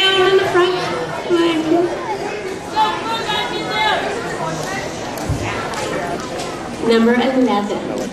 down in the front. Number 11.